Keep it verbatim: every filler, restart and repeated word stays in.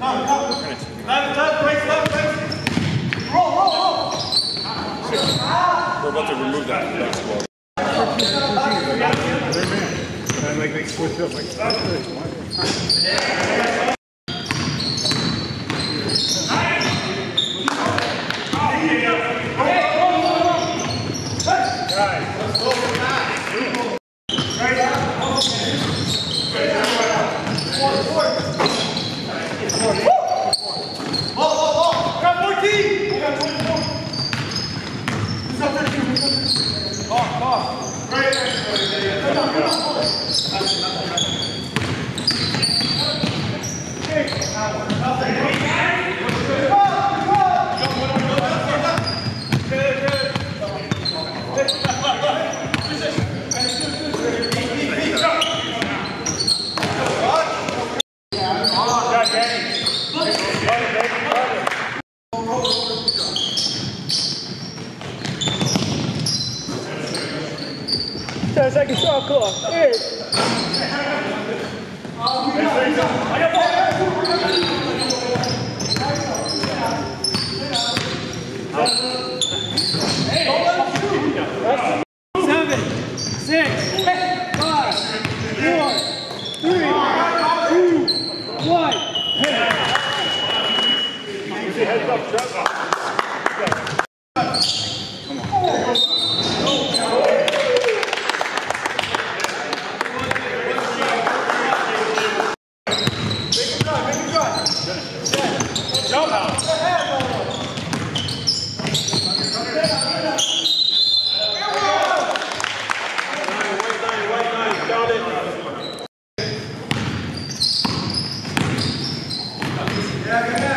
Come, come. Left, left, brace, left, brace. Roll, roll, roll. We're about to remove that basketball. And like makes four feels like that. Second shot clock. Hey. I got ball. Seven, six, five, four, three, two, one. Come on. Yeah, yeah.